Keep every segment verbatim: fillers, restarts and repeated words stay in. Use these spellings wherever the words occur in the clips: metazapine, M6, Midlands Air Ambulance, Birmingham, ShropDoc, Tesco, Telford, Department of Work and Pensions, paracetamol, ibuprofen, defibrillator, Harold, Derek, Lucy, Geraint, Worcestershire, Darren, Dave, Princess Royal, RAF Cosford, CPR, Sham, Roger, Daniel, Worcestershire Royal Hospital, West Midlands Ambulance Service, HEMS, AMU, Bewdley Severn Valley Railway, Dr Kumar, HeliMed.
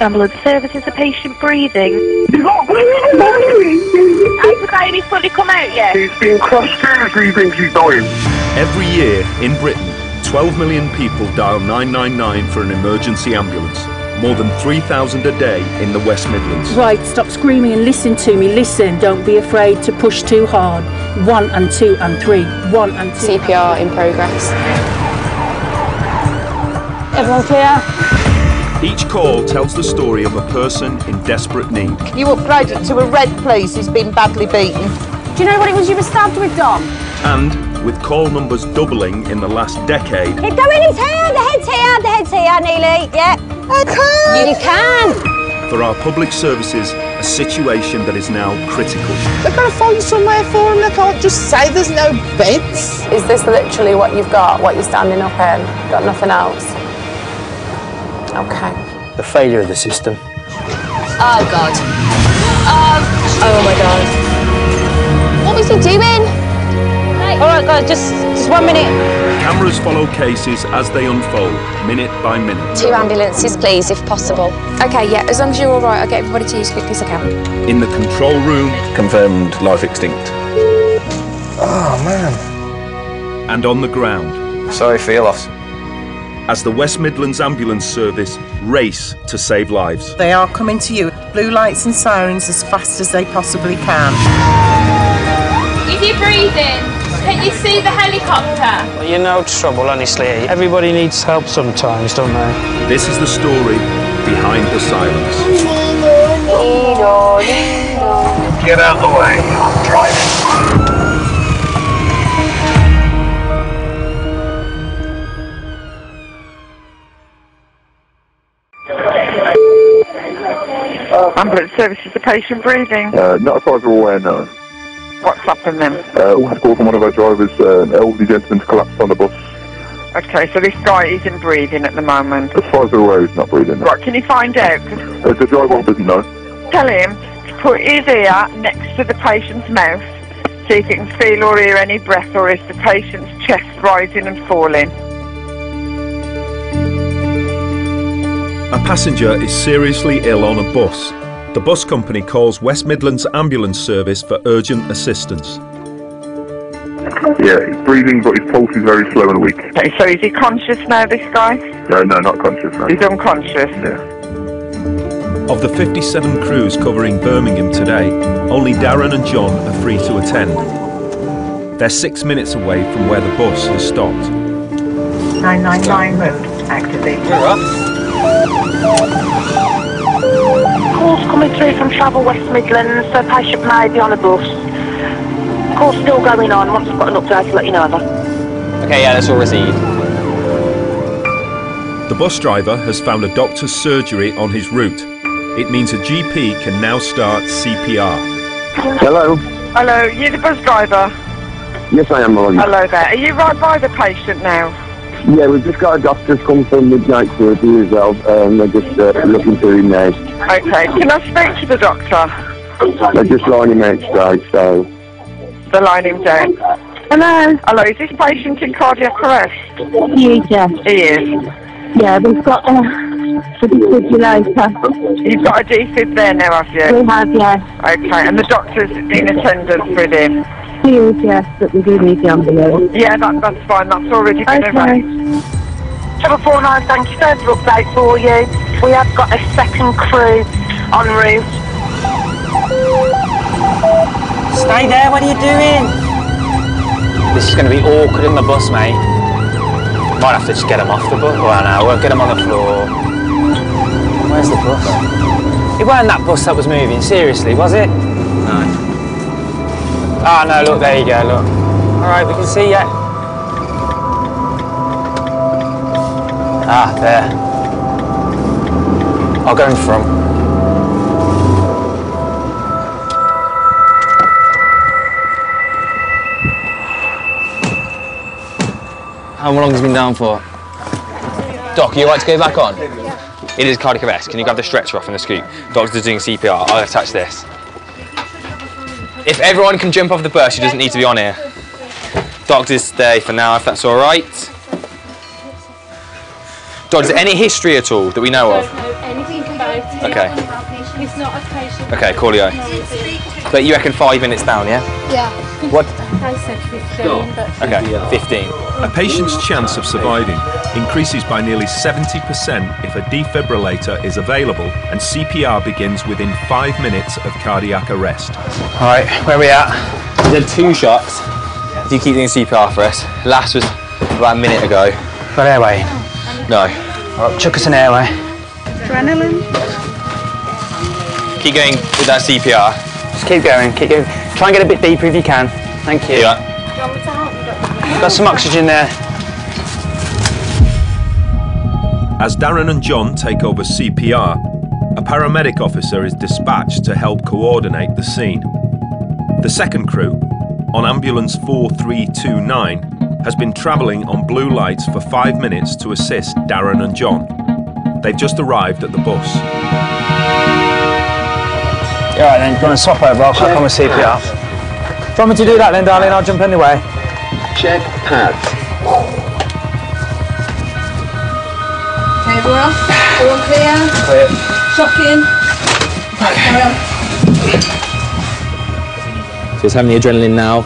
Ambulance Service, is a patient breathing? He's not breathing! Has the baby fully come out yet? He's been crushed seriously, he thinks he's dying. Every year in Britain, twelve million people dial nine nine nine for an emergency ambulance. More than three thousand a day in the West Midlands. Right, stop screaming and listen to me, listen. Don't be afraid to push too hard. One and two and three, one and two. C P R in progress. Everyone clear? Each call tells the story of a person in desperate need. You upgraded to a red police who's been badly beaten. Do you know what it was you were stabbed with, Dom? And... with call numbers doubling in the last decade. Keep going, it's here, the head's here, the head's here, Neely, yeah. I can't. You can. For our public services, a situation that is now critical. They've got to find somewhere for them, they can't just say there's no beds. Is this literally what you've got, what you're standing up in? Got nothing else? Okay. The failure of the system. Oh, God. Um, oh, my God. What was he doing? All right, guys, just, just one minute. Cameras follow cases as they unfold, minute by minute. Two ambulances, please, if possible. OK, yeah, as long as you're all right, I'll get everybody to you as quickly as I can. In the control room... confirmed life extinct. Oh, man. And on the ground. Sorry for your loss. As the West Midlands Ambulance Service race to save lives. They are coming to you, blue lights and sirens, as fast as they possibly can. If you're breathing... can you see the helicopter? Well, you know trouble, honestly. Everybody needs help sometimes, don't they? This is the story behind the silence. Get out the way. I'm driving. Ambulance service, is the patient breathing? Uh, not as far as we're aware, no. What's happened then? Uh, we had a call from one of our drivers, uh, an elderly gentleman collapsed on the bus. Okay, so this guy isn't breathing at the moment? As far as we're aware, he's not breathing. Right, can you find out? Uh, the driver doesn't know. Tell him to put his ear next to the patient's mouth, so if he can feel or hear any breath, or is the patient's chest rising and falling. A passenger is seriously ill on a bus. The bus company calls West Midlands Ambulance Service for urgent assistance. Yeah, he's breathing, but his pulse is very slow and weak. Okay, so is he conscious now, this guy? No, no, not conscious. No. He's unconscious? Yeah. Of the fifty-seven crews covering Birmingham today, only Darren and John are free to attend. They're six minutes away from where the bus has stopped. nine nine nine mode activate. You're up. Calls coming through from Travel West Midlands, so patient may be on a bus. Call still going on, once I've got an update to let you know that. Okay, yeah, that's all received. The bus driver has found a doctor's surgery on his route. It means a G P can now start C P R. Hello. Hello, you the bus driver? Yes, I am, Roger. Hello there. Are you right by the patient now? Yeah, we've just got a doctor's come for midnight surgery as well, and um, they're just uh, looking through him now. Okay, can I speak to the doctor? They're just lining him out today, so... they're lining him down? Hello? Hello, is this patient in cardiac arrest? He is, yeah. He is? Yeah, we've got a defibrillator. You've got a defib there now, have you? We have, yeah. Okay, and the doctor's in attendance with him? He is, yes, but we do need the ambulance. Yeah, that, that's fine, that's already been okay. Arranged. seven four nine, thank you, further update for you. We have got a second crew en route. Stay there, what are you doing? This is going to be awkward in the bus, mate. Might have to just get them off the bus. Well, no, we'll get them on the floor. Where's the bus? It wasn't that bus that was moving, seriously, was it? No. Ah, oh, no, look, there you go, look. All right, we can see ya. Ah, there. I'll go in front. How long has it been down for? Doc, are you right to go back on? Yeah. It is cardiac arrest. Can you grab the stretcher off and the scoop? Doctors are doing C P R. I'll attach this. If everyone can jump off the bus, she doesn't need to be on here. Doctors stay for now, if that's all right. Doctor, any history at all that we know of? No, anything about Okay. It's not a patient. Okay, call you. But you reckon five minutes down, yeah? Yeah. What? I said fifteen. But okay, fifteen. A patient's chance of surviving increases by nearly seventy percent if a defibrillator is available and C P R begins within five minutes of cardiac arrest. All right, where are we at? We did two shots. If you keep doing C P R for us, last was about a minute ago. Got airway? No. All right, chuck us an airway. Adrenaline. Keep going with that C P R. Just keep going, keep going. Try and get a bit deeper if you can. Thank you. Yeah. Got some oxygen there. As Darren and John take over C P R, a paramedic officer is dispatched to help coordinate the scene. The second crew, on ambulance four three two nine, has been travelling on blue lights for five minutes to assist Darren and John. They've just arrived at the bus. All right then, do you want to swap over? I'll crack on with C P R. Do you want me to do that then, darling? I'll jump anyway. Check pads. Okay, we're off. All clear. Clear. Shock in. Right, carry on. So it's having the adrenaline now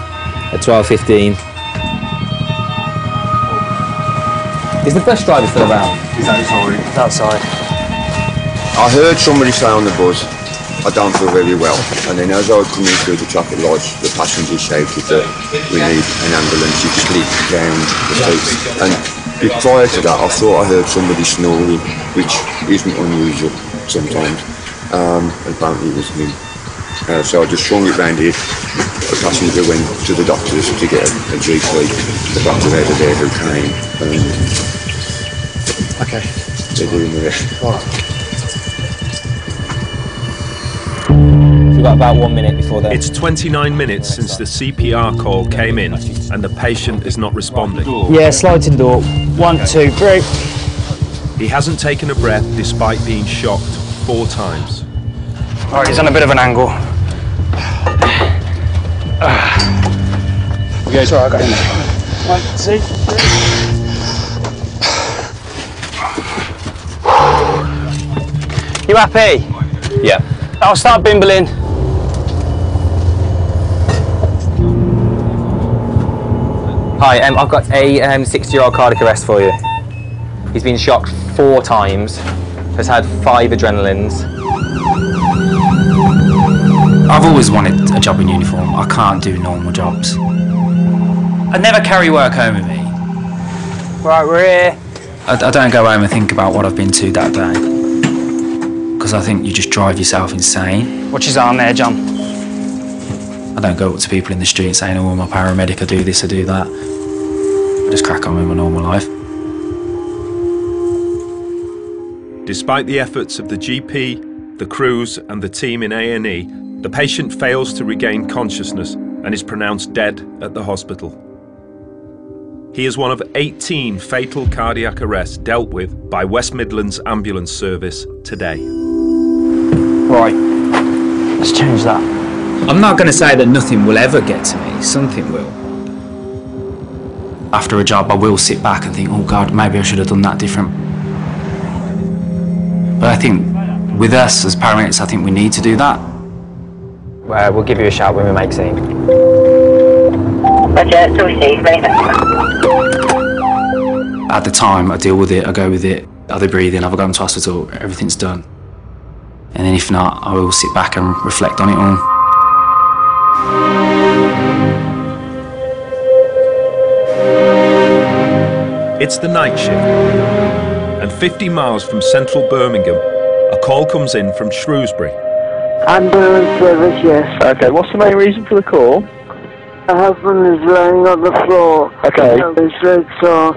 at twelve fifteen. Is the bus driver still around? He's outside. He's outside. I heard somebody say on the bus, I don't feel very well, and then as I was coming through the traffic lights, the passengers shouted that we need an ambulance, you just leap down the street. And prior to that I thought I heard somebody snoring, which isn't unusual sometimes, um, and apparently it was him. Uh, so I just swung it round here, the passenger went to the doctors to get a G P, the doctor over there who came, and okay, they're doing the rest. We've got about one minute before that. It's twenty-nine minutes since the C P R call came in and the patient is not responding. Yeah, slide to the door. One, two, three. He hasn't taken a breath despite being shocked four times. All right, he's on a bit of an angle. We go. Sorry, I got him. One, two, three. You happy? Yeah. I'll start bimbling. Hi, um, I've got a um, sixty-year-old cardiac arrest for you. He's been shocked four times, has had five adrenalines. I've always wanted a job in uniform. I can't do normal jobs. I never carry work home with me. Right, we're here. I, I don't go home and think about what I've been to that day, because I think you just drive yourself insane. Watch his arm there, John. I don't go up to people in the street saying, oh, I'm a paramedic, I do this, I do that. I just crack on with my normal life. Despite the efforts of the G P, the crews and the team in A and E, the patient fails to regain consciousness and is pronounced dead at the hospital. He is one of eighteen fatal cardiac arrests dealt with by West Midlands Ambulance Service today. Right, let's change that. I'm not going to say that nothing will ever get to me, something will. After a job I will sit back and think, oh God, maybe I should have done that different. But I think with us as paramedics, I think we need to do that. Well, we'll give you a shout when we make scene. Roger, so received, mate. At the time I deal with it, I go with it. Are they breathing, have I gone to hospital, everything's done. And then if not, I will sit back and reflect on it all. It's the night shift, and fifty miles from central Birmingham, a call comes in from Shrewsbury. Ambulance service, yes. Okay, what's the main reason for the call? My husband is lying on the floor. Okay. He said so,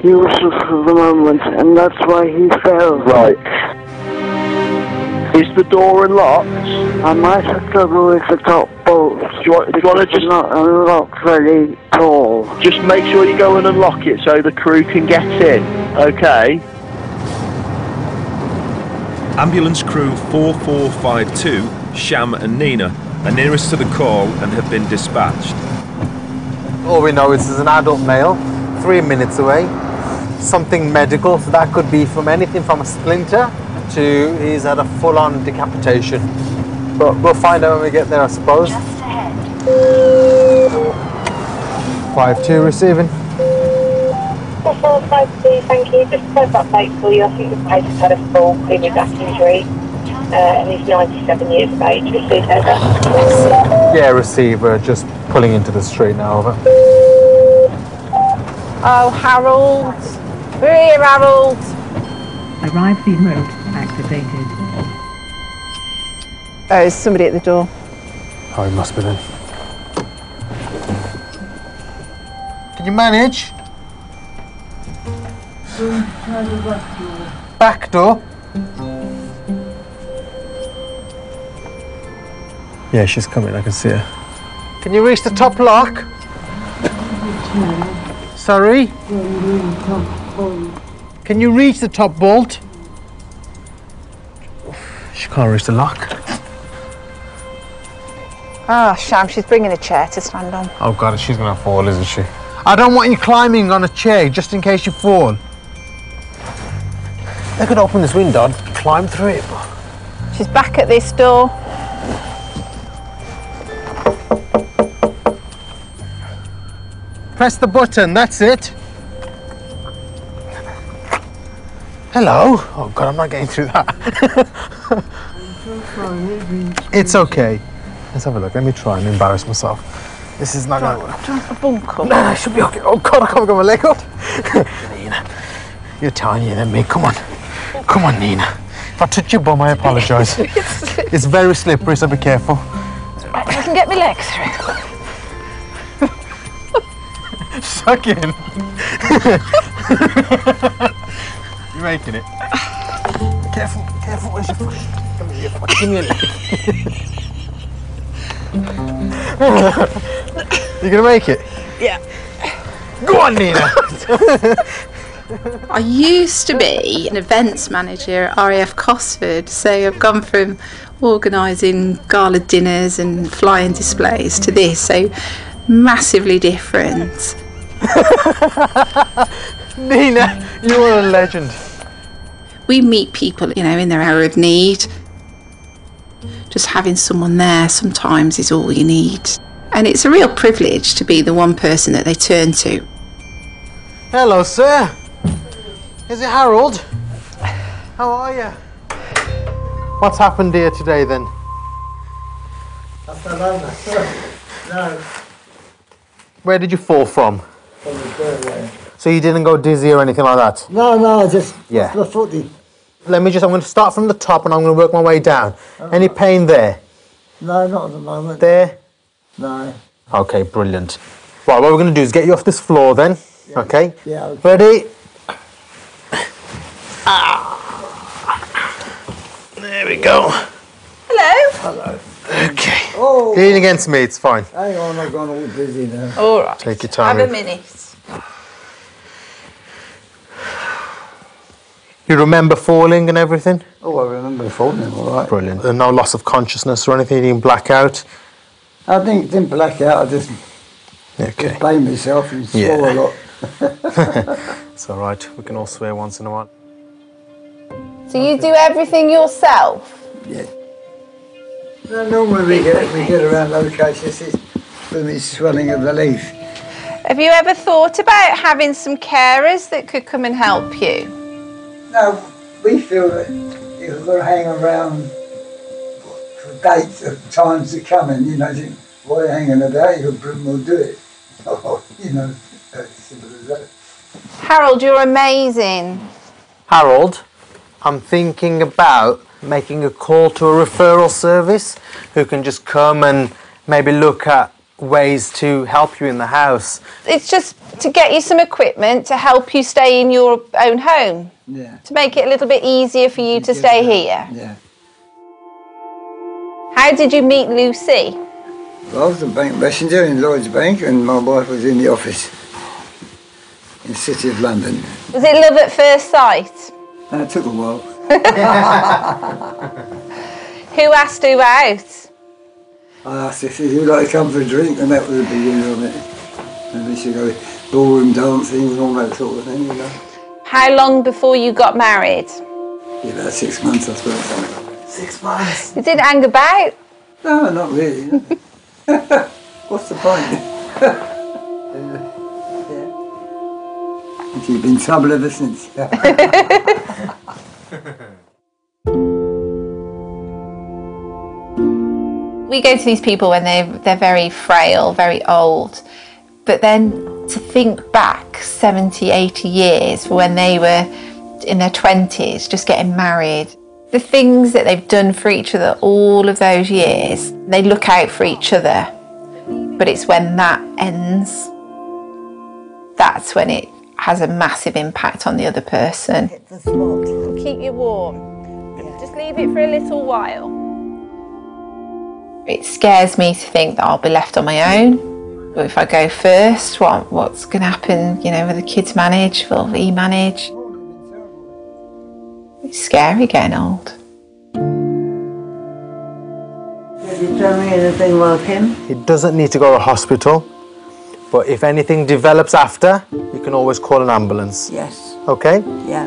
he was useless for the moment, and that's why he fell. Right. Is the door unlocked? I might have trouble with the top bolt. Do you want, do you want to just not unlock very tall? Just make sure you go and unlock it so the crew can get in. Okay. Ambulance crew four four five two, Sham and Nina, are nearest to the call and have been dispatched. All we know is there's an adult male, three minutes away. Something medical, so that could be from anything from a splinter to, he's had a full-on decapitation. But we'll find out when we get there, I suppose. Just ahead. five two receiving. That's all five two, thank you. Just a quick update for you. I think the patient's had a full cleaning back injury. Uh, and he's ninety-seven years of age. Receive over. Yeah, receiver. Just pulling into the street now, over. Oh, Harold. We're here, Harold. Arrived the road activated. Oh, there's somebody at the door. Oh, he must be then. Can you manage? Back door. Yeah, she's coming, I can see her. Can you reach the top lock? Sorry? Can you reach the top bolt? She can't reach the lock. Ah, oh, Sham, she's bringing a chair to stand on. Oh, God, she's going to fall, isn't she? I don't want you climbing on a chair just in case you fall. They could open this window and climb through it. She's back at this door. Press the button, that's it. Hello. Oh, God, I'm not getting through that. It's OK. Let's have a look. Let me try and embarrass myself. This is not going to work. Do you want a bunk up? No, no, it should be OK. Oh, God, I can't get my leg up. Nina, you're tinier than me. Come on. Come on, Nina. If I touch your bum, I apologise. It's very slippery, so be careful. Right, I can get my legs through. Suck in. You're making it. Careful, careful, where's your foot? Come here, give me a leg. You're gonna make it? Yeah. Go on, Nina! I used to be an events manager at R A F Cosford, so I've gone from organising gala dinners and flying displays to this, so massively different. Nina, you're a legend. We meet people, you know, in their hour of need. Just having someone there sometimes is all you need. And it's a real privilege to be the one person that they turn to. Hello, sir. Is it Harold? How are you? What's happened here today, then? I fell over, sir. No. Where did you fall from? From the doorway. So you didn't go dizzy or anything like that? No, no, I just... Yeah. My footy. Let me just... I'm going to start from the top and I'm going to work my way down. Oh. Any pain there? No, not at the moment. There? No. OK, brilliant. Right, what we're going to do is get you off this floor then, yeah. OK? Yeah. Okay. Ready? Ah. There we go. Hello. Hello. OK. Oh. Lean against me, it's fine. Hang on, I've gone all busy now. All right. Take your time. Have a minute. You remember falling and everything? Oh, I remember falling, all right. Brilliant. And no loss of consciousness or anything? You didn't black out? I didn't, didn't black out. I just, okay. just blamed myself and swore yeah. a lot. It's all right. We can all swear once in a while. So you do everything yourself? Yeah. No, normally we get, we get around those cases with the swelling of the leaf. Have you ever thought about having some carers that could come and help you? No, we feel that if we're going to hang around for dates and times to come in, you know, think, why are you hanging about? Your broom will do it. You know, that's simple as that. Harold, you're amazing. Harold, I'm thinking about making a call to a referral service who can just come and maybe look at ways to help you in the house. It's just to get you some equipment to help you stay in your own home. Yeah. To make it a little bit easier for you to stay here. Yeah. How did you meet Lucy? Well, I was a bank messenger in Lloyd's Bank and my wife was in the office in the City of London. Was it love at first sight? No, it took a while. Who asked who out? I asked if you'd like to come for a drink, and that was the beginning of it. And they should go ballroom dancing and all that sort of thing, you know. How long before you got married? Yeah, about six months, I suppose. Six months? You didn't hang about? No, not really. No. What's the point? uh, yeah. She's been in trouble ever since. We go to these people when they they're very frail, very old, but then to think back seventy, eighty years for when they were in their twenties, just getting married, the things that they've done for each other all of those years, they look out for each other, but it's when that ends, that's when it has a massive impact on the other person. Keep you warm, just leave it for a little while. It scares me to think that I'll be left on my own. If I go first, what, what's going to happen? You know, will the kids manage? Will he manage? It's scary getting old. Have you done anything about him? He doesn't need to go to hospital, but if anything develops after, you can always call an ambulance. Yes. Okay? Yeah.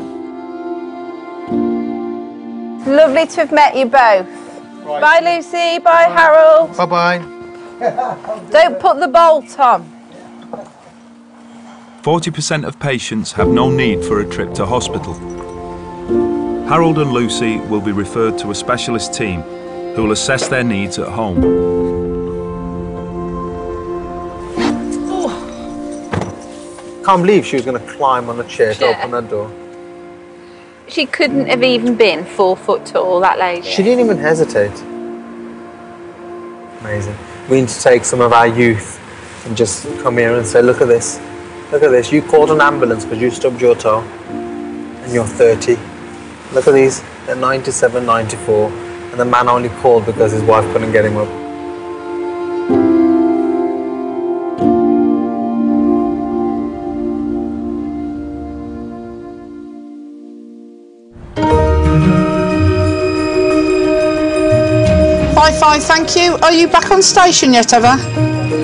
Lovely to have met you both. Right. Bye, Lucy. Bye, bye. Harold. Bye-bye. Don't put the bolt on. forty percent of patients have no need for a trip to hospital. Harold and Lucy will be referred to a specialist team who will assess their needs at home. Oh. Can't believe she was going to climb on a chair to open that door. She couldn't have even been four foot tall, that lady. She didn't even hesitate. Amazing. We need to take some of our youth and just come here and say, look at this. Look at this. You called an ambulance because you stubbed your toe and you're thirty. Look at these. They're ninety-seven, ninety-four. And the man only called because his wife couldn't get him up. Thank you. Are you back on station yet, Eva?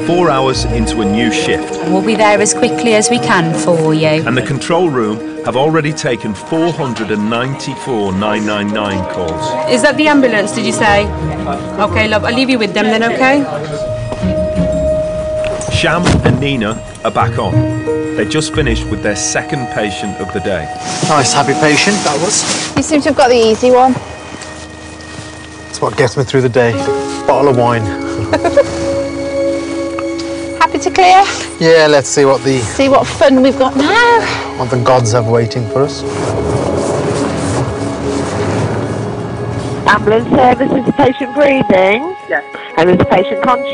Four hours into a new shift. And we'll be there as quickly as we can for you. And the control room have already taken four hundred ninety-four nine nine nine calls. Is that the ambulance, did you say? OK, love, I'll leave you with them then, OK? Sham and Nina are back on. They just finished with their second patient of the day. Nice, happy patient, that was. You seem to have got the easy one. That's what gets me through the day. Bottle of wine. Happy to clear? Yeah, let's see what the... See what fun we've got now. What the gods have waiting for us. Ambulance service, is the patient breathing? Yes. And is the patient conscious?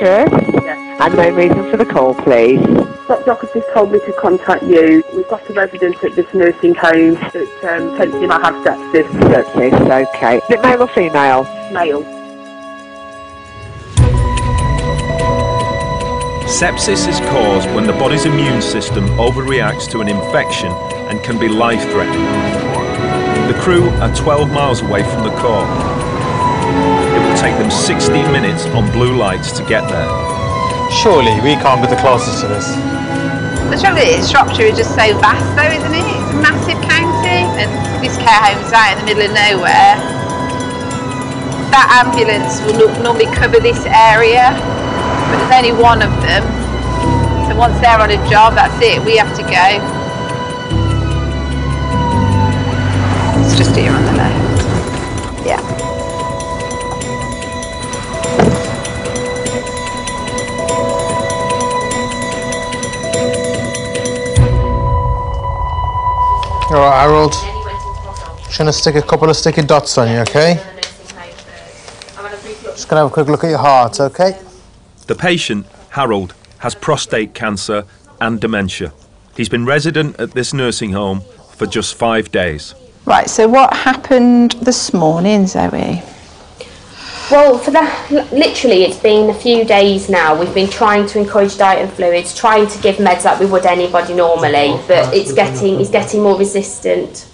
Yes. And no reason for the call, please. Doc Doc has just told me to contact you. We've got a resident at this nursing home that um, potentially might have sepsis. Sepsis, okay. Is it male or female? Male. Sepsis is caused when the body's immune system overreacts to an infection and can be life-threatening. The crew are twelve miles away from the core. It will take them sixteen minutes on blue lights to get there. Surely we can't be the closest to this. The trouble is, Shropshire is just so vast though, isn't it? It's a massive county, and this care home is out in the middle of nowhere. That ambulance will normally cover this area, but there's only one of them. So once they're on a job, that's it, we have to go. It's just here on the left. Yeah. All right, Harold. I'm just going to stick a couple of sticky dots on you, okay? Just going to have a quick look at your heart, OK? The patient, Harold, has prostate cancer and dementia. He's been resident at this nursing home for just five days. Right, so what happened this morning, Zoe? Well, for the, literally, it's been a few days now. We've been trying to encourage diet and fluids, trying to give meds like we would anybody normally, but it's getting, it's getting more resistant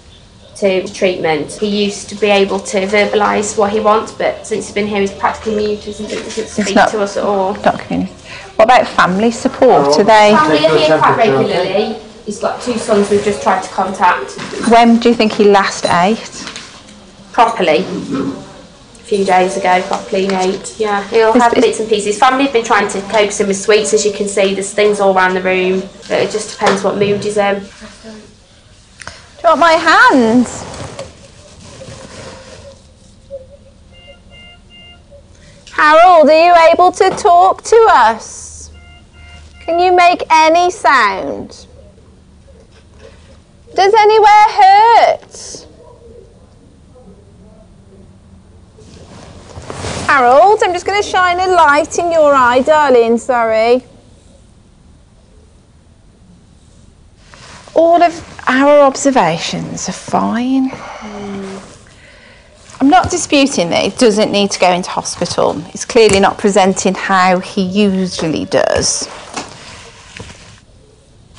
to treatment. He used to be able to verbalise what he wants, but since he's been here he's practically mute, he doesn't speak not, to us at all. Not what about family support? Are they... Family are here quite regularly. He's got two sons we've just tried to contact. When do you think he last ate? properly a few days ago, properly made. Yeah, he'll have it's, bits and pieces. His family have been trying to coax him with sweets, as you can see. There's things all around the room. But it just depends what mood he's in. Do you want my hands? Harold, are you able to talk to us? Can you make any sound? Does anywhere hurt? Harold, I'm just going to shine a light in your eye, darling, sorry. All of our observations are fine. I'm not disputing that he doesn't need to go into hospital. He's clearly not presenting how he usually does.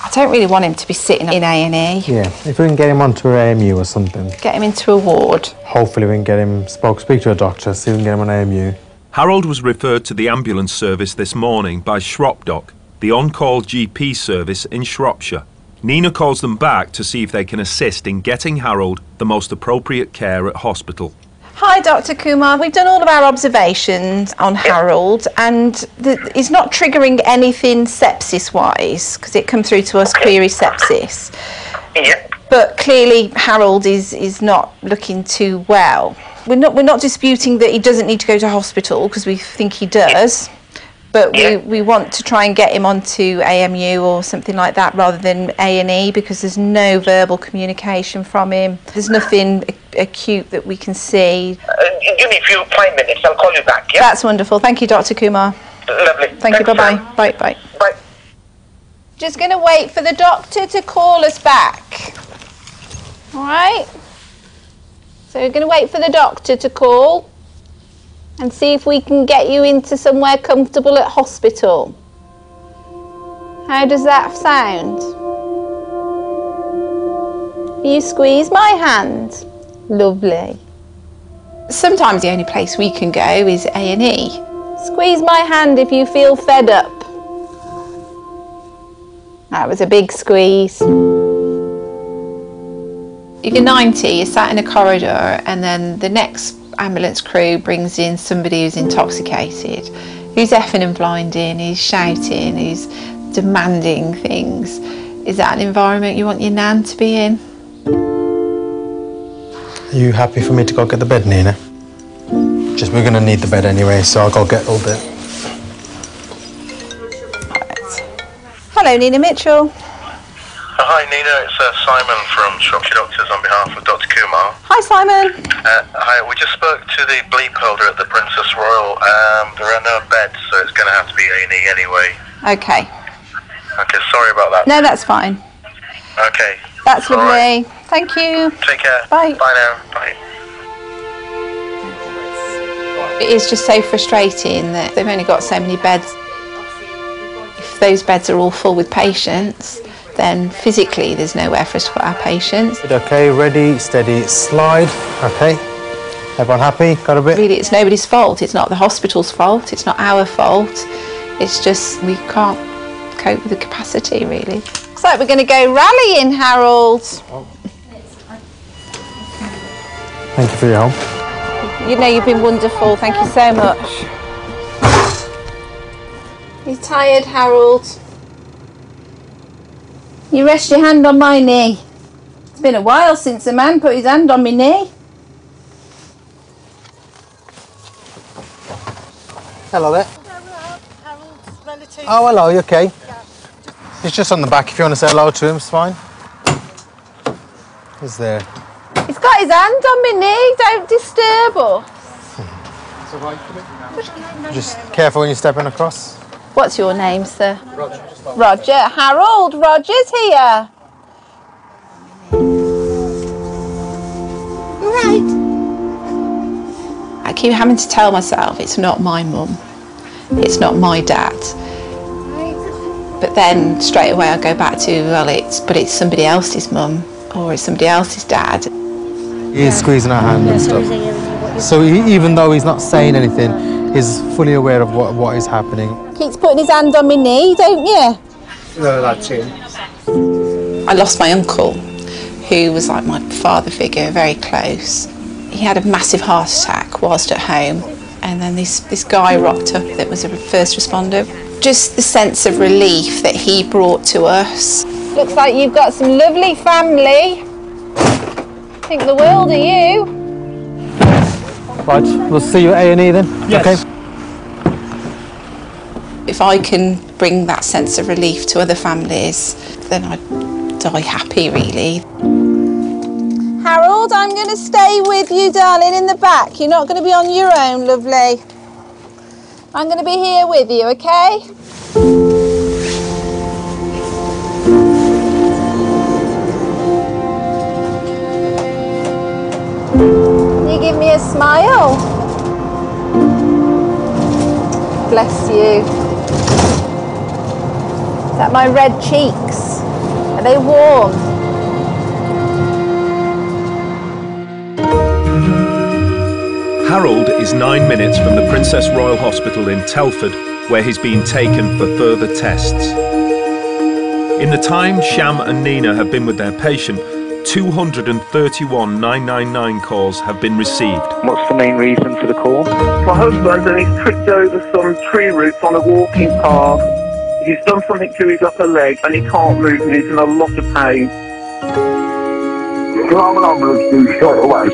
I don't really want him to be sitting in A and E. Yeah, if we can get him onto A M U or something. Get him into a ward. Hopefully we can get him, spoke, speak to a doctor, see if we can get him on A M U. Harold was referred to the ambulance service this morning by ShropDoc, the on-call G P service in Shropshire. Nina calls them back to see if they can assist in getting Harold the most appropriate care at hospital. Hi, Dr Kumar. We've done all of our observations on Harold and the, it's not triggering anything sepsis-wise because it come through to us, query sepsis. Yeah. But clearly Harold is, is not looking too well. We're not, we're not disputing that he doesn't need to go to hospital because we think he does. Yeah. But yeah. we, we want to try and get him onto A M U or something like that rather than A and E because there's no verbal communication from him. There's nothing acute that we can see. Uh, give me a few five minutes, I'll call you back, yeah? That's wonderful. Thank you, Dr Kumar. Lovely. Thank, Thank you, bye-bye. Bye-bye. Bye. Just going to wait for the doctor to call us back. All right? So we're going to wait for the doctor to call and see if we can get you into somewhere comfortable at hospital. How does that sound? You squeeze my hand. Lovely. Sometimes the only place we can go is A and E. Squeeze my hand if you feel fed up. That was a big squeeze. If you're ninety, you're sat in a corridor and then the next ambulance crew brings in somebody who's intoxicated, who's effing and blinding, who's shouting, who's demanding things. Is that an environment you want your nan to be in? Are you happy for me to go get the bed, Nina? Just we're going to need the bed anyway, so I'll go get all the... Right. Hello, Nina Mitchell. Hi Nina, it's uh, Simon from Shropshire Doctors on behalf of Dr Kumar. Hi Simon. Uh, hi, we just spoke to the bleep holder at the Princess Royal. Um, there are no beds, so it's going to have to be A and E anyway. Okay. Okay, sorry about that. No, that's fine. Okay. That's lovely. Right. Thank you. Take care. Bye. Bye now. Bye. It is just so frustrating that they've only got so many beds. If those beds are all full with patients, then physically there's nowhere for us to put our patients. Okay, ready, steady, slide. Okay, everyone happy? Got a bit? Really, it's nobody's fault. It's not the hospital's fault. It's not our fault. It's just we can't cope with the capacity, really. Looks like we're going to go rallying, Harold. Oh. Thank you for your help. You know, you've been wonderful. Thank you so much. You tired, Harold? You rest your hand on my knee. It's been a while since a man put his hand on my knee. Hello there. Harold's relative. Oh, hello, you okay? Yeah. He's just on the back. If you want to say hello to him, it's fine. He's there. He's got his hand on my knee. Don't disturb us. Just careful when you're stepping across. What's your name, sir? Roger. Roger. Harold, Roger's here. Right. I keep having to tell myself it's not my mum, it's not my dad. But then straight away I go back to, well, it's but it's somebody else's mum or it's somebody else's dad. He is squeezing our hand and stuff. So he, even though he's not saying anything, he's fully aware of what, what is happening. Keeps putting his hand on my knee, don't you? No, that's it. I lost my uncle, who was like my father figure, very close. he had a massive heart attack whilst at home, and then this, this guy rocked up that was a first responder. Just the sense of relief that he brought to us. Looks like you've got some lovely family. Think the world of you. Right, we'll see you at A and E then. Yes. Okay. If I can bring that sense of relief to other families, then I'd die happy, really. Harold, I'm going to stay with you, darling, in the back. You're not going to be on your own, lovely. I'm going to be here with you, OK? Can you give me a smile? Bless you. Is that my red cheeks? Are they warm? Harold is nine minutes from the Princess Royal Hospital in Telford, where he's been taken for further tests. In the time Sham and Nina have been with their patient, two hundred thirty-one nine nine nine calls have been received. What's the main reason for the call? My husband, and he's tripped over some tree roots on a walking path. He's done something to his upper leg and he can't move and he's in a lot of pain. Is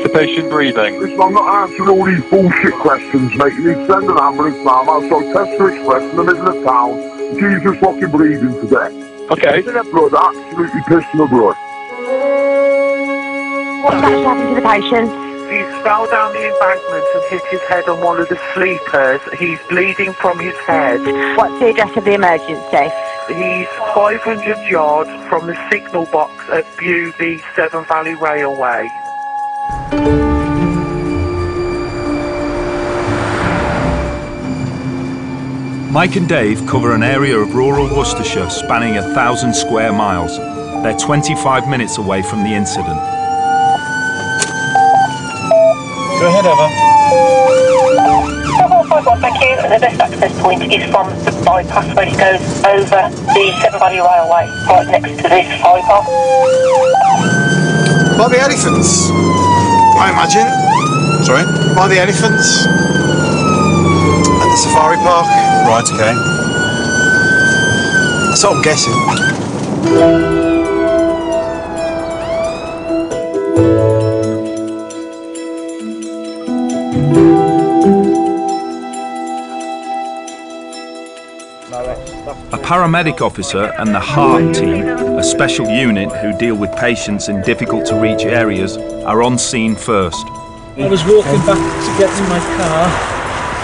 the patient breathing? Listen, I'm not answering all these bullshit questions, mate. You need to send an ambulance now outside Tesco Express in the middle of town. Jesus fucking breathing to death. Okay. Pissing their blood, absolutely pissing their blood. What's actually happened to the patient? He's fell down the embankment and hit his head on one of the sleepers. He's bleeding from his head. What's the address of the emergency? He's five hundred yards from the signal box at Bewdley Severn Valley Railway. Mike and Dave cover an area of rural Worcestershire spanning a thousand square miles. They're twenty-five minutes away from the incident. Go ahead, Eva. seven one five one, thank you. The best access point is from the bypass where it goes over the Severn Valley Railway, right next to this bypass. By the elephants, I imagine. Sorry? By the elephants. At the safari park. Right, okay. That's what I'm guessing. Paramedic officer and the heart team, a special unit who deal with patients in difficult to reach areas, are on scene first. I was walking back to get in my car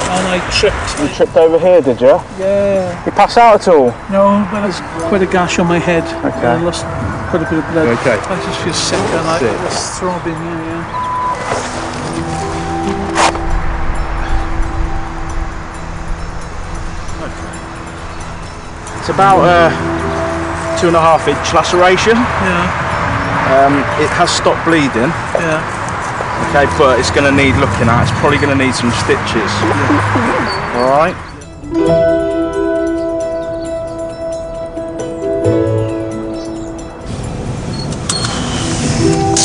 and I tripped. You tripped over here, did you? Yeah. You pass out at all? No, but it's quite a gash on my head. Okay. I lost quite a bit of blood. Okay. I just feel sick and I was throbbing, yeah, yeah. It's about a two and a half inch laceration. Yeah. Um, it has stopped bleeding. Yeah. Okay, but it's going to need looking at. It's probably going to need some stitches. Yeah. All right.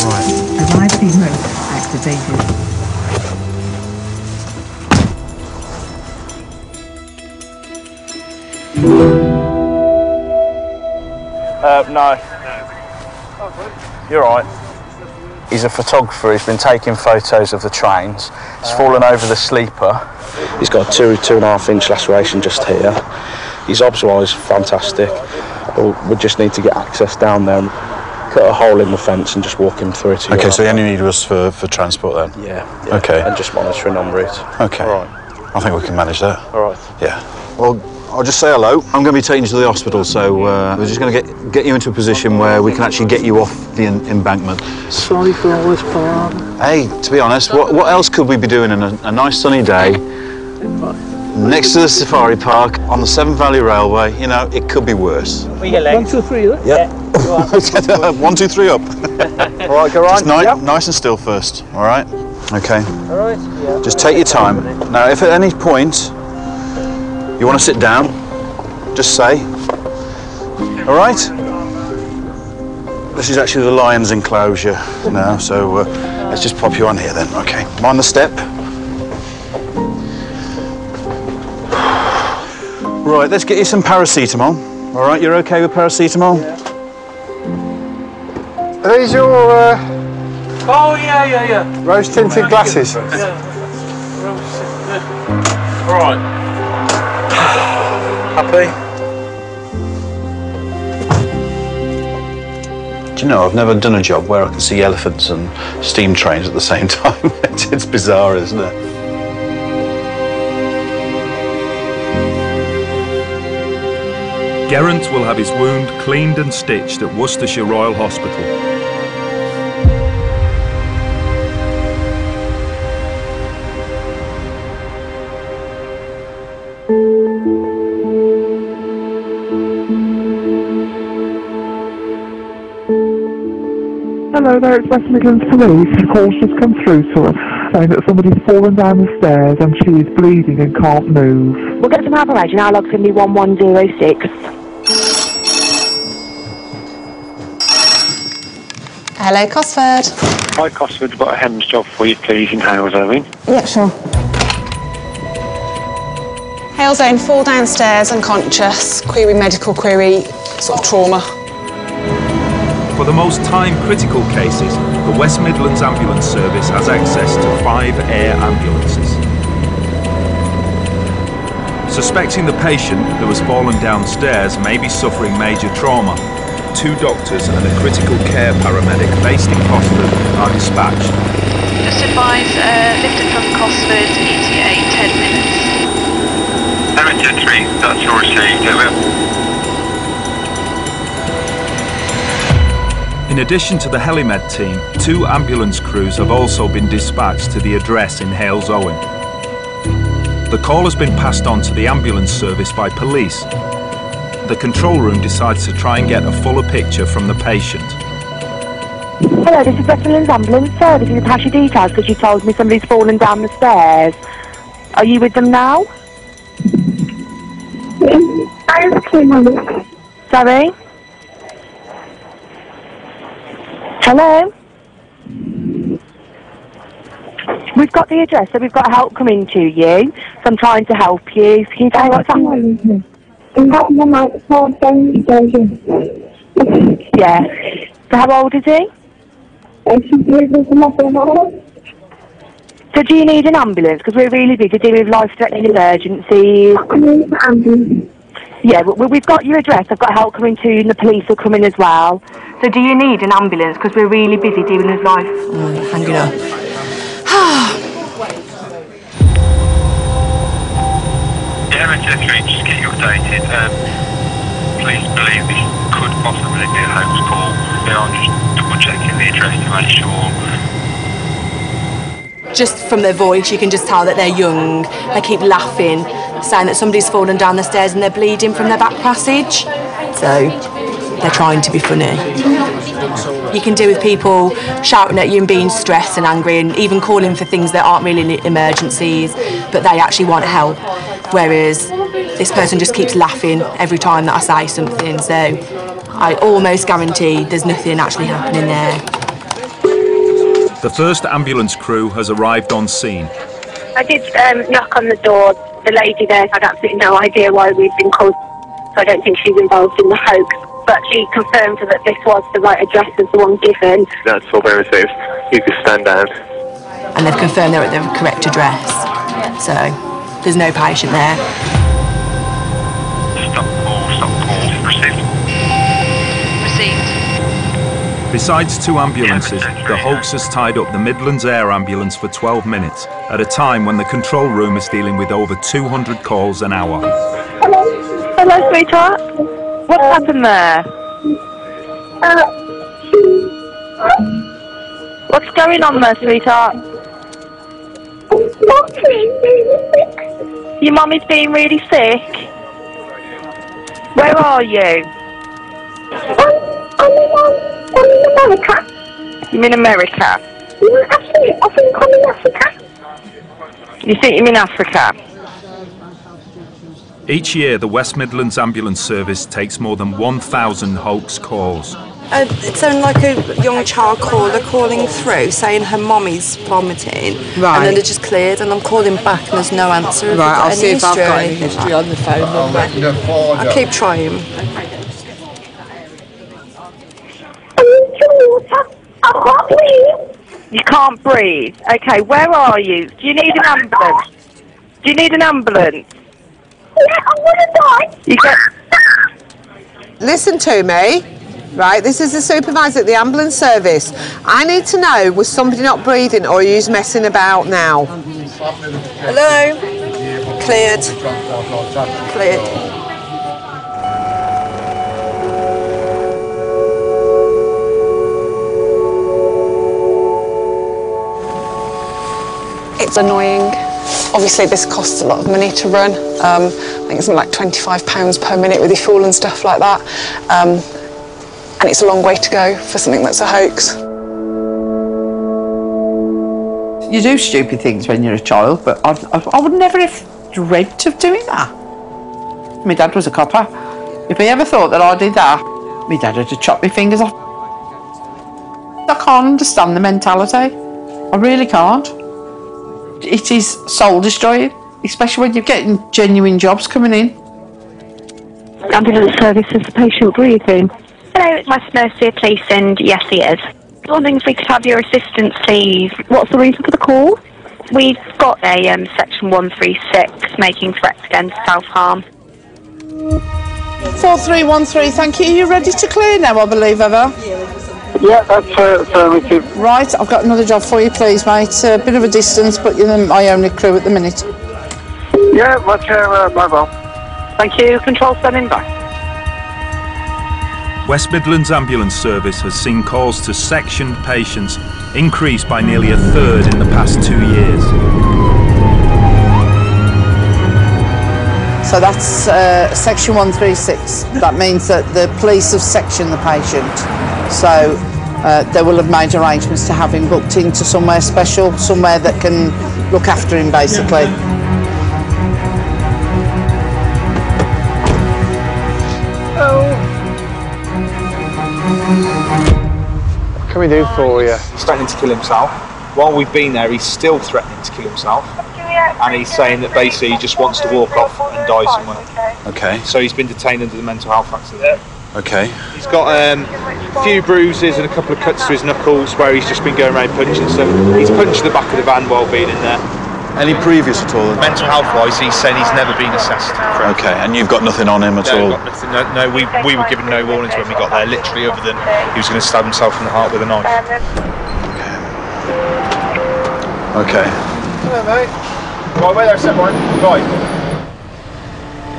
Right. Arrived remote activated. Uh, no. You're right. He's a photographer. He's been taking photos of the trains. He's fallen over the sleeper. He's got a two, two and a half inch laceration just here. His obs wise fantastic. But we just need to get access down there. Cut a hole in the fence and just walk him through to OK, so the only need was for, for transport then? Yeah, yeah. OK. And just monitoring en route. OK. All right. I think we can manage that. All right. Yeah. Well, I'll just say hello. I'm going to be taking you to the hospital, so uh, we're just going to get get you into a position where we can actually get you off the en embankment. Sorry for all this problem. Hey, to be honest, what, what else could we be doing in a, a nice sunny day next to the safari park on the Severn Valley Railway? You know, it could be worse. One, two, three, up. Yeah. Yeah. One, two, three, up. All right, go on. Just ni yep. Nice and still first, all right? Okay. All right. Yeah, just take your time. Now, if at any point you want to sit down, just say. All right? This is actually the lion's enclosure now, so uh, Let's just pop you on here then, okay? Mind the step. Right, let's get you some paracetamol. All right, you're okay with paracetamol? Yeah. Are these your... Uh... Oh, yeah, yeah, yeah. Rose-tinted glasses? Yeah. Yeah. All right. Happy? Do you know, I've never done a job where I can see elephants and steam trains at the same time. It's bizarre, isn't it? Geraint will have his wound cleaned and stitched at Worcestershire Royal Hospital. Hello there, it's West Midlands Police. The call's just come through to us saying that somebody's fallen down the stairs and she is bleeding and can't move. We'll get some avalanche and our log's going to be one one zero six. Hello, Cosford. Hi, Cosford. I've got a Hems job for you, please, in Hales-Owen. Yeah, sure. Hales-Owen, fall downstairs, unconscious. Query medical query, sort of trauma. For the most time-critical cases, the West Midlands Ambulance Service has access to five air ambulances. Suspecting the patient that was fallen downstairs may be suffering major trauma, two doctors and a critical care paramedic based in Cosford are dispatched. Just advise, uh, lifted from Cosford, E T A, ten minutes. seven two three, that's your receipt, get with. In addition to the HeliMed team, two ambulance crews have also been dispatched to the address in Hales-Owen. The call has been passed on to the ambulance service by police. The control room decides to try and get a fuller picture from the patient. Hello, this is West Midlands Ambulance Service. You can pass your details because you told me somebody's fallen down the stairs. Are you with them now? Sorry? Hello? We've got the address, so we've got help coming to you. So I'm trying to help you. Can you tell me what's happening? Yeah. So how old is he? So do you need an ambulance? Because we're really busy dealing with life-threatening emergencies. Yeah, we've got your address. I've got help coming to you and the police are coming as well. So do you need an ambulance? Because we're really busy dealing with life. Oh, hang on. Yeah, Roger, just get you updated. Um, please believe this could possibly be a hoax call. They are just double-checking the address to make sure. Just from their voice, you can just tell that they're young. They keep laughing, saying that somebody's fallen down the stairs and they're bleeding from their back passage. So... they're trying to be funny. You can deal with people shouting at you and being stressed and angry and even calling for things that aren't really emergencies, but they actually want help, whereas this person just keeps laughing every time that I say something, so I almost guarantee there's nothing actually happening there. The first ambulance crew has arrived on scene. I did um, knock on the door. The lady there had absolutely no idea why we'd been called, so I don't think she's involved in the hoax. But she confirmed that this was the right address as the one given. That's all very safe. You can stand down. And they've confirmed they're at the correct address. So there's no patient there. Stop call, stop call. Received. Received. Besides two ambulances, the hoax has tied up the Midlands Air Ambulance for twelve minutes, at a time when the control room is dealing with over two hundred calls an hour. Hello. Hello, sweetheart. What's um, happened there? Uh, What's going on there, sweetheart? Mommy's being really sick. Your mummy's being really sick? Where are you? Um, I'm, in, I'm in America. You're in America? No, actually, I think I'm in Africa. You think you're in Africa? Each year, the West Midlands Ambulance Service takes more than one thousand hoax calls. Uh, it sounded like a young child caller calling through, saying her mommy's vomiting. Right. And then it just cleared, and I'm calling back, and there's no answer. Right, I'll see if I've got any history on the phone number. I'll keep trying. You can't breathe. Okay, where are you? Do you need an ambulance? Do you need an ambulance? Yeah, I'm gonna die. You get... Listen to me. Right, this is the supervisor at the ambulance service. I need to know, was somebody not breathing or who's messing about now? Hello? Cleared. Cleared. It's annoying. Obviously, this costs a lot of money to run. Um, I think it's like twenty-five pounds per minute with your fuel and stuff like that. Um, and it's a long way to go for something that's a hoax. You do stupid things when you're a child, but I, I, I would never have dreamt of doing that. My dad was a copper. If he ever thought that I did that, my dad would have chopped my fingers off. I can't understand the mentality. I really can't. It is soul-destroying, especially when you're getting genuine jobs coming in. Ambulance service, is the patient breathing? Hello, it's West Mercia Police, and yes, he is. I wondering if we could have your assistance, please. What's the reason for the call? We've got a um, section one three six, making threats against self-harm. four three one three, thank you. You ready to clear now, I believe, Eva? Yeah. Yeah, that's uh, affirmative. Right, I've got another job for you, please, mate. A uh, bit of a distance, but you're my only crew at the minute. Yeah, my chair, uh, mobile. Thank you. Control standing by. West Midlands Ambulance Service has seen calls to sectioned patients increase by nearly a third in the past two years. So that's uh, section one three six. That means that the police have sectioned the patient. So uh, they will have made arrangements to have him booked into somewhere special, somewhere that can look after him, basically. Oh. What can we do for you? He's threatening to kill himself. While we've been there, he's still threatening to kill himself. And he's saying that basically he just wants to walk off and die somewhere. Okay. So he's been detained under the mental health accident. Okay. He's got um, a few bruises and a couple of cuts to his knuckles where he's just been going around punching stuff. He's punched the back of the van while being in there. Any previous at all? Mental health-wise, he's saying he's never been assessed. Correct. Okay, and you've got nothing on him at no, all? Got nothing. No, no we, we were given no warnings when we got there, literally, other than he was going to stab himself in the heart with a knife. Okay. Okay. Hello, mate. Right, wait there, set one. Right.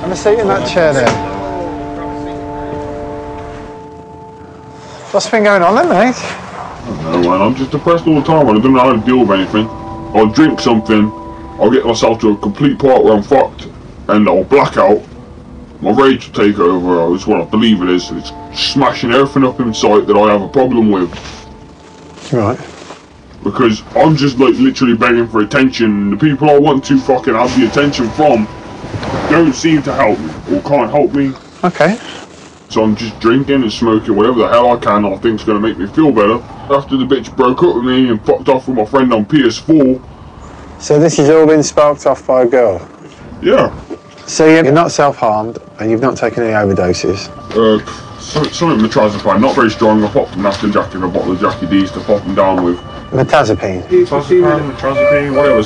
Have a seat in that chair there. What's been going on then, mate? I don't know, man. I'm just depressed all the time. I don't know how to deal with anything. I'll drink something, I'll get myself to a complete part where I'm fucked, and I'll black out. My rage will take over, it's what I believe it is. It's smashing everything up in sight that I have a problem with. Right. Because I'm just, like, literally begging for attention. The people I want to fucking have the attention from don't seem to help me, or can't help me. Okay. So I'm just drinking and smoking whatever the hell I can that I think's going to make me feel better. After the bitch broke up with me and fucked off with my friend on P S four. So this has all been sparked off by a girl? Yeah. So you're not self-harmed and you've not taken any overdoses? Uh, something metazapine, not very strong. I popped an Aston Jack and a bottle of Jackie D's to pop them down with. Metazapine? Metazapine, metazapine, whatever.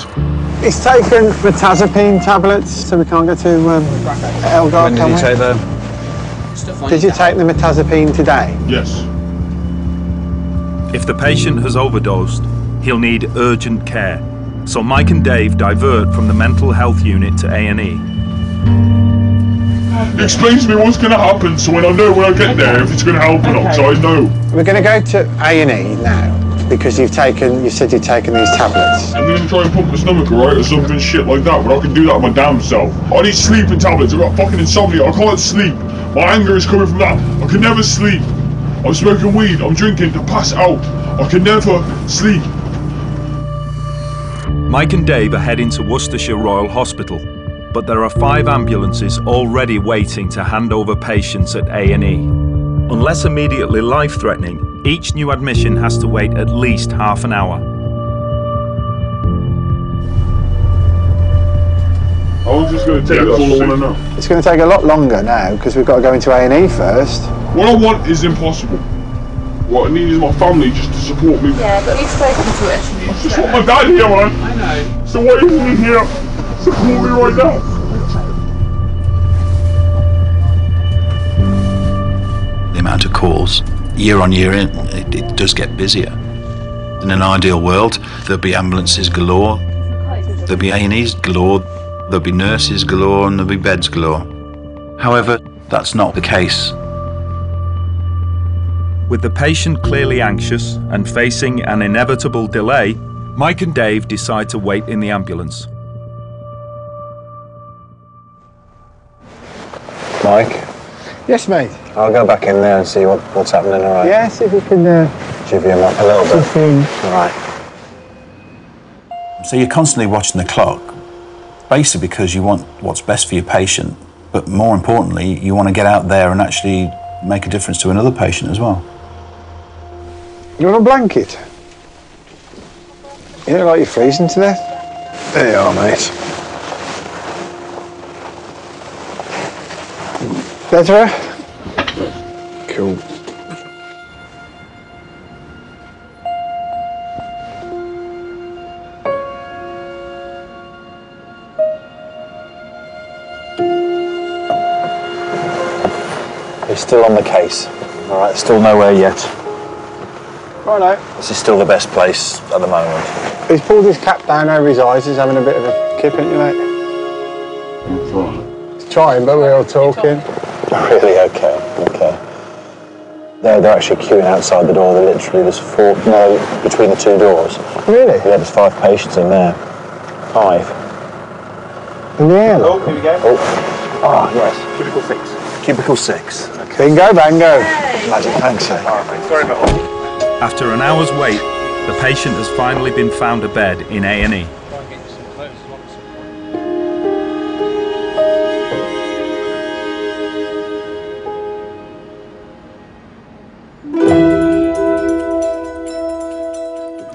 He's taken metazapine tablets, so we can't get to um, Elgar. When did you take them? Did you take the metazapine today? Yes. If the patient has overdosed, he'll need urgent care. So Mike and Dave divert from the mental health unit to A and E. Explain to me what's going to happen so when I know when I get there if it's going to help or not, so I know. We're going to go to A and E now because you've taken, you said you've taken these tablets. I'm going to try and pump my stomach right or something shit like that, but I can do that my damn self. I need sleeping tablets. I've got fucking insomnia. I can't sleep. My anger is coming from that. I can never sleep. I'm smoking weed. I'm drinking to pass out. I can never sleep. Mike and Dave are heading to Worcestershire Royal Hospital, but there are five ambulances already waiting to hand over patients at A and E. Unless immediately life-threatening, each new admission has to wait at least half an hour. How long is this going to take? Yeah, it's going to take a lot longer now because we've got to go into A and E first. What I want is impossible. What I need is my family just to support me. Yeah, but we've spoken to it. That's just what my dad here, man. I know. So what is he here to support me right now? Amount of calls year on year in it, it does get busier. In an ideal world there'll be ambulances galore, there'll be A and E's galore, there'll be nurses galore, and there'll be beds galore. However, that's not the case. With the patient clearly anxious and facing an inevitable delay, Mike and Dave decide to wait in the ambulance. Mike? Yes, mate. I'll go back in there and see what, what's happening, all right? Yeah, see if we can... Uh, jivvy him up a little bit. Something. All right. So you're constantly watching the clock, basically because you want what's best for your patient, but more importantly, you want to get out there and actually make a difference to another patient as well. You want a blanket? You look like you're freezing to death. There you are, mate. Better? Cool. He's still on the case. All right, still nowhere yet. Right now. This is still the best place at the moment. He's pulled his cap down over his eyes. He's having a bit of a kip, isn't he, mate? He's trying, but we're all talking. Really? Okay, okay. They're, they're actually queuing outside the door. They're literally, there's four, no, between the two doors. Really? Yeah, there's five patients in there. Five. In the air? Oh, here we go. Oh, oh yes. Cubicle six. Cubicle six. Okay. Bingo, bango. Yay. Magic, thanks, sir. All right, mate. Sorry about that. After an hour's wait, the patient has finally been found a bed in A and E.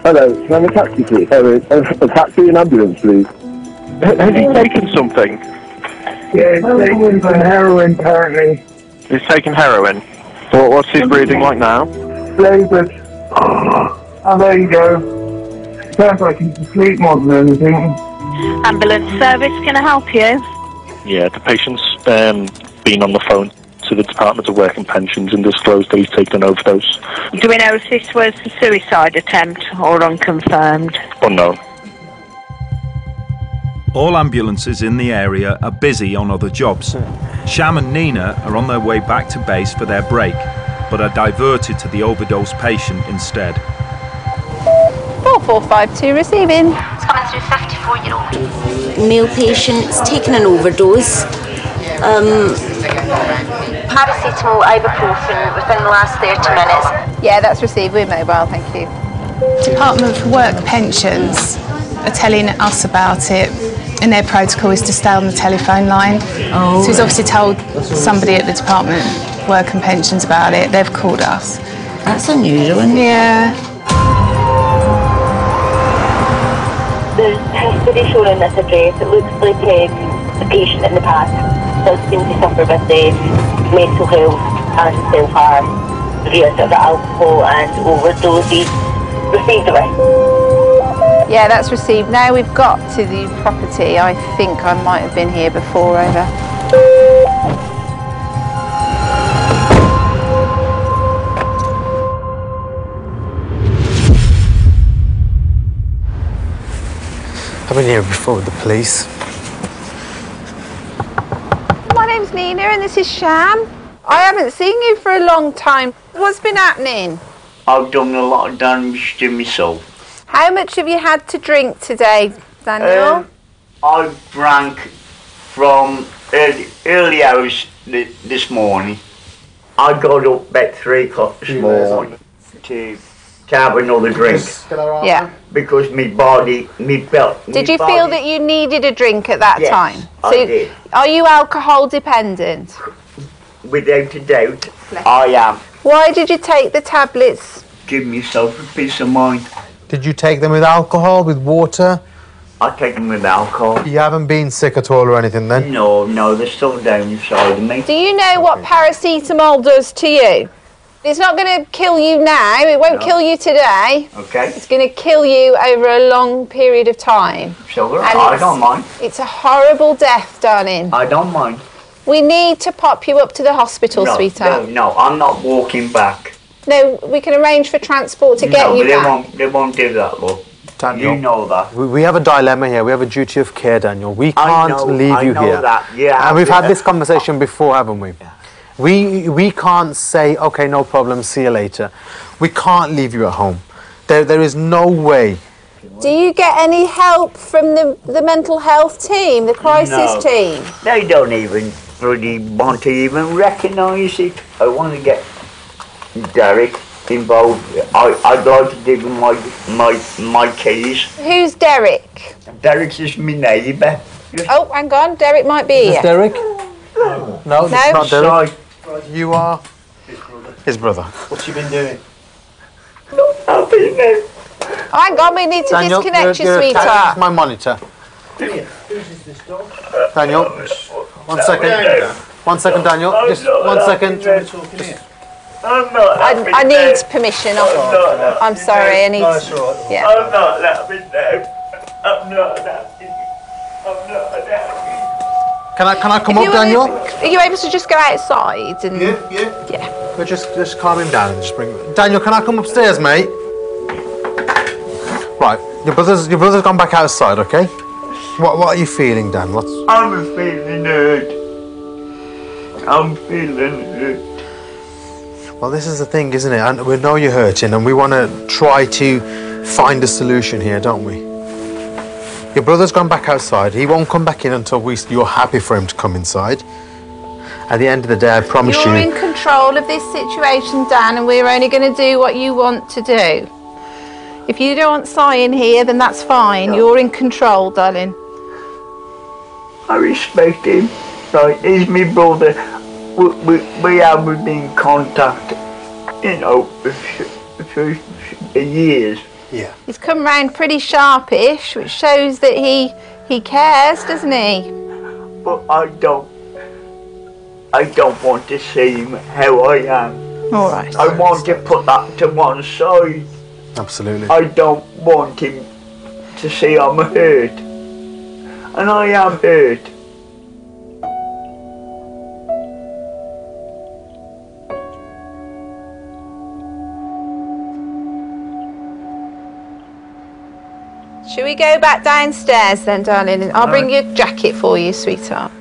Hello, can I have a taxi, please? Hello, a taxi and ambulance, please. Has he taken something? Yeah, he's taken heroin, apparently. He's taken heroin? What, what's his breathing like now? Laboured. Oh, there you go. Sounds like he's asleep more than anything. Ambulance service, can I help you? Yeah, the patient's um, been on the phone to the Department of Work and Pensions and disclosed that he's taken an overdose. Do we know if this was a suicide attempt or unconfirmed? Unknown. All ambulances in the area are busy on other jobs. Sham and Nina are on their way back to base for their break, but are diverted to the overdose patient instead. four four five two receiving. It's coming through, seventy-four year old. Male patient's taken an overdose. Um, Paracetamol, ibuprofen within the last thirty minutes. Yeah, that's received. We're mobile, thank you. Department for Work Pensions are telling us about it, and their protocol is to stay on the telephone line. Oh. So he's obviously told somebody at the Department of Work and Pensions about it. They've called us. That's unusual, isn't it? Yeah. There's history shown in this address. It looks like uh, the patient in the past does seem to suffer with the mental health and self-harm, via sort of alcohol and overdoses. Received away. Yeah, that's received. Now we've got to the property. I think I might have been here before, over. I've been here before with the police. Nina, and this is Sham. I haven't seen you for a long time. What's been happening? I've done a lot of damage to myself. How much have you had to drink today, Daniel? Uh, I drank from early, early hours th this morning. I got up about three o'clock this morning to, to have another drink. Yeah. Because my body, my belt. Did you body, feel that you needed a drink at that yes, time? So I did. Are you alcohol dependent? Without a doubt, I am. Why did you take the tablets? Give myself a peace of mind. Did you take them with alcohol, with water? I take them with alcohol. You haven't been sick at all or anything then? No, no, they're still down inside me. Do you know what paracetamol does to you? It's not going to kill you now, it won't no. kill you today. Okay. It's going to kill you over a long period of time. Sugar, I don't mind. It's a horrible death, darling. I don't mind. We need to pop you up to the hospital, no, sweetheart. No, no, I'm not walking back. No, we can arrange for transport to get no, you they back. Won't, they won't do that, love. Daniel, you know that. We, we have a dilemma here. We have a duty of care, Daniel. We can't know, leave I you know here. That. Yeah, and we've yeah. had this conversation before, haven't we? Yeah. We we can't say, okay, no problem, see you later. We can't leave you at home. There there is no way. Do you get any help from the the mental health team, the crisis no, team? They don't even really want to even recognise it. I want to get Derek involved. I I'd like to give him my my my keys. Who's Derek? Derek's just my neighbour. Oh, hang on, Derek might be here. Derek? No, no, it's not Derek. You are his brother. His brother. What's you been doing? No, I've been there. Hang on, we need to Daniel, disconnect you're, you're you, sweetheart. My monitor. Who's this dog? Daniel, one second. No, one second, Daniel. No, just one second. Just, just, I'm not I, I need permission. I'm, I'm, I'm sorry. I need. No, yeah. I'm not laughing now. I'm not laughing. I'm not laughing. Can I, can I come up, Daniel? Are you able to just go outside and... Yeah, yeah. Yeah. We'll just, just calm him down and just bring... Daniel, can I come upstairs, mate? Right, your brother's, your brother's gone back outside, OK? What, what are you feeling, Dan? What's... I'm feeling hurt. I'm feeling hurt. Well, this is the thing, isn't it? And we know you're hurting and we want to try to find a solution here, don't we? Your brother's gone back outside. He won't come back in until we, you're happy for him to come inside. At the end of the day, I promise you... You're in control of this situation, Dan, and we're only going to do what you want to do. If you don't want Si in here, then that's fine. No. You're in control, darling. I respect him. Like, he's my brother. We, we, we haven't been in contact, you know, for, for years. Yeah. He's come round pretty sharpish, which shows that he he cares, doesn't he? But I don't I don't want to see him how I am. All right. I sorry, want sorry. to put that to one side. Absolutely. I don't want him to see I'm hurt. And I am hurt. Should we go back downstairs then, darling? And I'll bring you a jacket for you, sweetheart.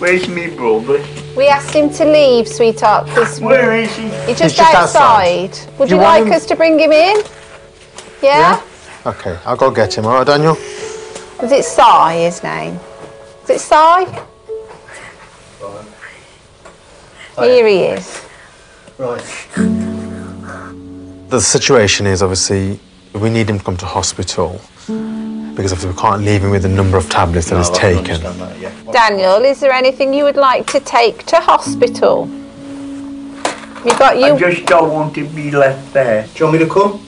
Where's me brother? We asked him to leave, sweetheart. Where is he? He's just, He's just outside. outside. Would you, you like him? us to bring him in? Yeah? yeah? OK, I'll go get him. All right, Daniel? Was it Si, his name? Is it Si? Right. Here he is. Right. The situation is, obviously, we need him to come to hospital because obviously we can't leave him with the number of tablets that no, he's taken. That, yeah. Daniel, is there anything you would like to take to hospital? You got you. I just don't want to be left there. Do you want me to come?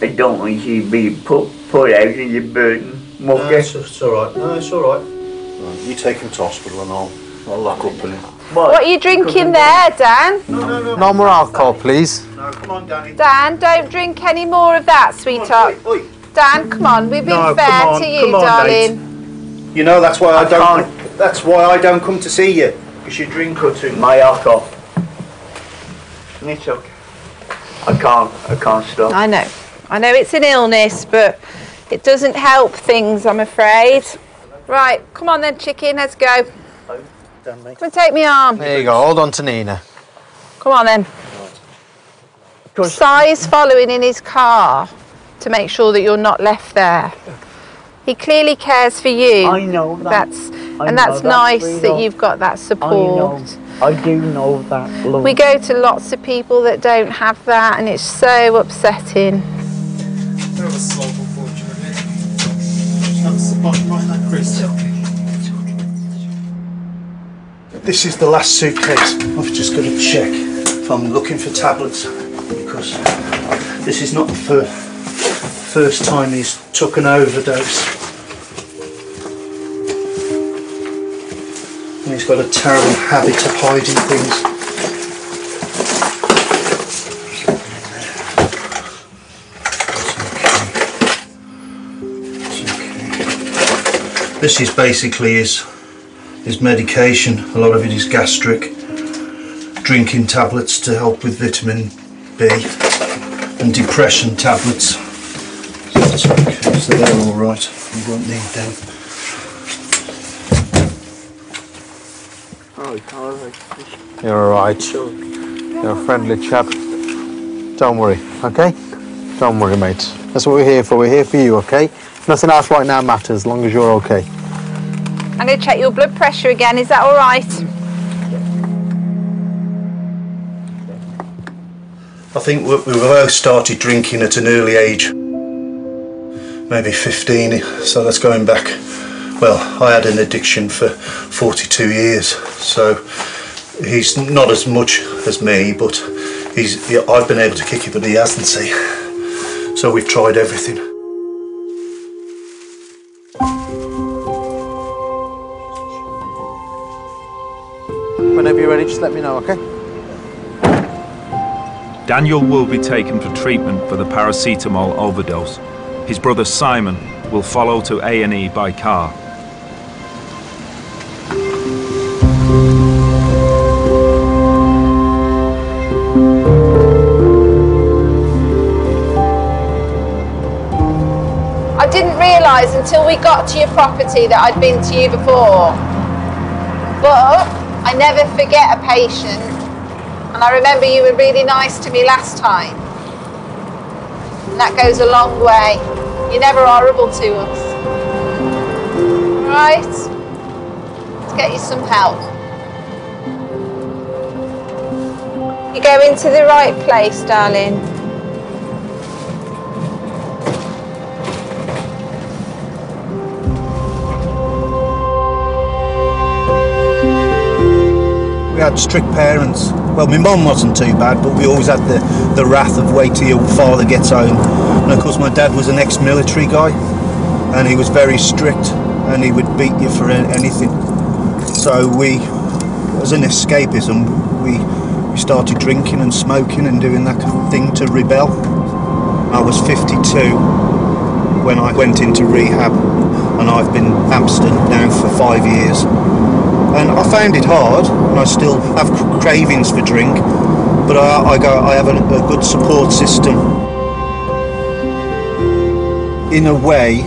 I don't want you to be put, put out of your burden. No, it's, it's all right. No, it's all right. Right. You take him to hospital and I'll, I'll lock up in him. What? What are you drinking there, Dan? No, no, no. No more alcohol, please. No, come on, Danny. Dan, don't drink any more of that, sweetheart. Come on, oi, oi. Dan, come on. We've been no, fair on, to you, on, darling. Mate. You know that's why I, I don't. Can't. That's why I don't come to see you. Because you drink or two. My alcohol. It's okay. I can't. I can't stop. I know. I know it's an illness, but it doesn't help things, I'm afraid. Right, come on then, chicken. Let's go. Come and take my arm. There you go, hold on to Nina. Come on then. Right. Si is following in his car to make sure that you're not left there. He clearly cares for you. I know that. That's, I and that's that, nice really that you've got that support. I, know. I do know that. Love. We go to lots of people that don't have that and it's so upsetting. They're a slob, unfortunately. That's the bottom right, that Chris. This is the last suitcase. I've just got to check if I'm looking for tablets, because this is not the first time he's took an overdose. And he's got a terrible habit of hiding things. This is basically his, his medication. A lot of it is gastric, drinking tablets to help with vitamin B, and depression tablets. So, that's okay. So they're all right, we won't need them. Oh, all right. You're all right. Sure. You're a friendly chap. Don't worry, okay? Don't worry, mate. That's what we're here for. We're here for you, okay? Nothing else right now matters, as long as you're okay. I'm going to check your blood pressure again. Is that all right? I think we both started drinking at an early age, maybe fifteen, so that's going back. Well, I had an addiction for forty-two years, so he's not as much as me, but he's, I've been able to kick it, but he hasn't, see. So we've tried everything. Whenever you're ready, just let me know, okay? Daniel will be taken for treatment for the paracetamol overdose. His brother Simon will follow to A and E by car. I didn't realise until we got to your property that I'd been to you before. But I never forget a patient, and I remember you were really nice to me last time. And that goes a long way. You're never horrible to us. Right? Let's get you some help. You go into the right place, darling. We had strict parents. Well, my mum wasn't too bad, but we always had the, the wrath of wait till your father gets home. And of course, my dad was an ex-military guy, and he was very strict, and he would beat you for anything. So we, as an escapism, we, we started drinking and smoking and doing that kind of thing to rebel. I was fifty-two when I went into rehab, and I've been abstinent now for five years. And I found it hard, and I still have cravings for drink, but I, I, go, I have a, a good support system. In a way,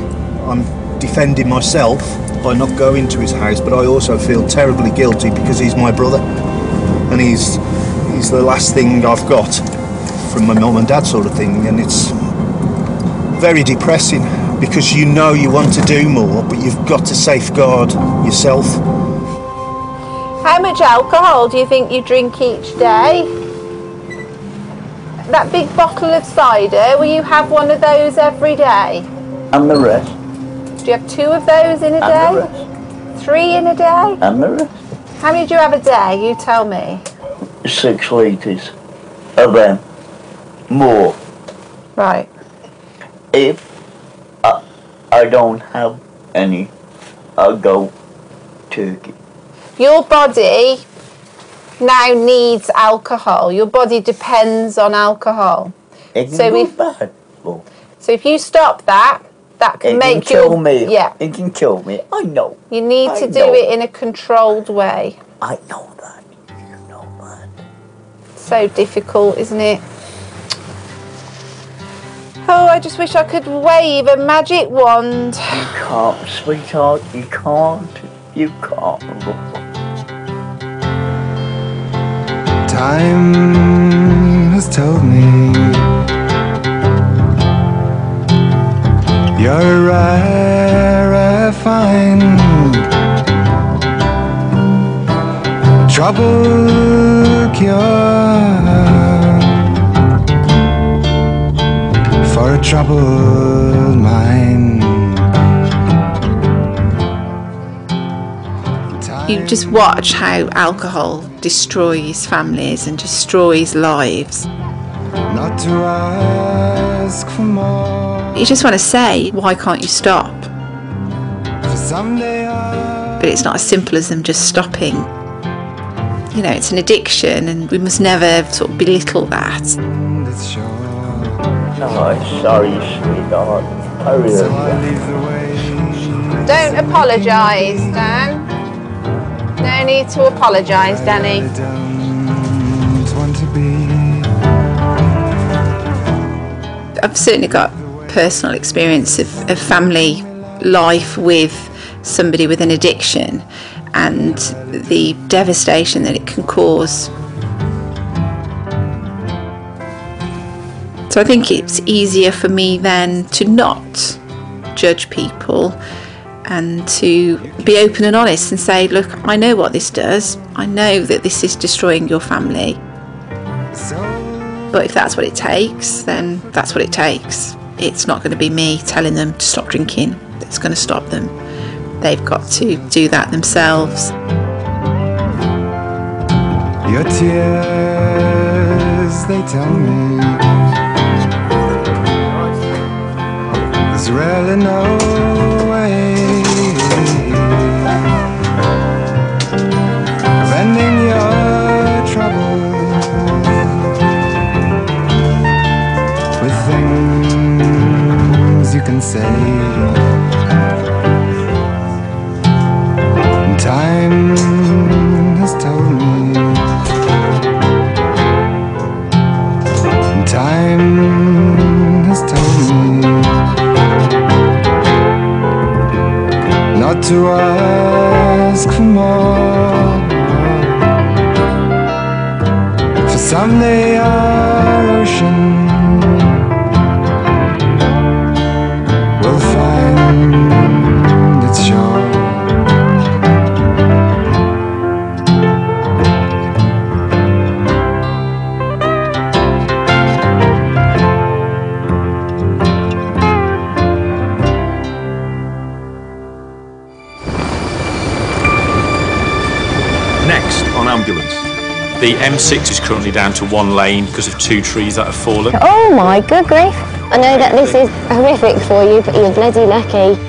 I'm defending myself by not going to his house, but I also feel terribly guilty because he's my brother, and he's, he's the last thing I've got from my mum and dad sort of thing, and it's very depressing because you know you want to do more, but you've got to safeguard yourself. How much alcohol do you think you drink each day? That big bottle of cider, will you have one of those every day? And the rest. Do you have two of those in a day? Three in a day? And the rest. How many do you have a day? You tell me. Six litres of them. More. Right. If I, I don't have any, I'll go turkey. Your body now needs alcohol. Your body depends on alcohol. It's so if, bad. So if you stop that, that can it make can kill your, me. Yeah. It can kill me. I know. You need I to do know. It in a controlled way. I know that. You know that. So difficult, isn't it? Oh, I just wish I could wave a magic wand. You can't, sweetheart. You can't. You can't. Time has told me you're a rare find. Trouble cure for a troubled mind. You just watch how alcohol destroys families and destroys lives. Not to ask for more. You just want to say, why can't you stop? But it's not as simple as them just stopping. You know, it's an addiction and we must never sort of belittle that. I'm sorry, sweetheart. I really don't apologise, Dan. No need to apologise, Danny. I've certainly got personal experience of, of family life with somebody with an addiction and the devastation that it can cause. So I think it's easier for me then to not judge people and to be open and honest and say, look, I know what this does. I know that this is destroying your family. But if that's what it takes, then that's what it takes. It's not going to be me telling them to stop drinking that's going to stop them. They've got to do that themselves. Your tears, they tell me, there's really no way of ending your trouble. You can say time has told me, time has told me not to ask for more, for someday our ocean . The M six is currently down to one lane because of two trees that have fallen. Oh my good grief. I know that this is horrific for you, but you're bloody lucky.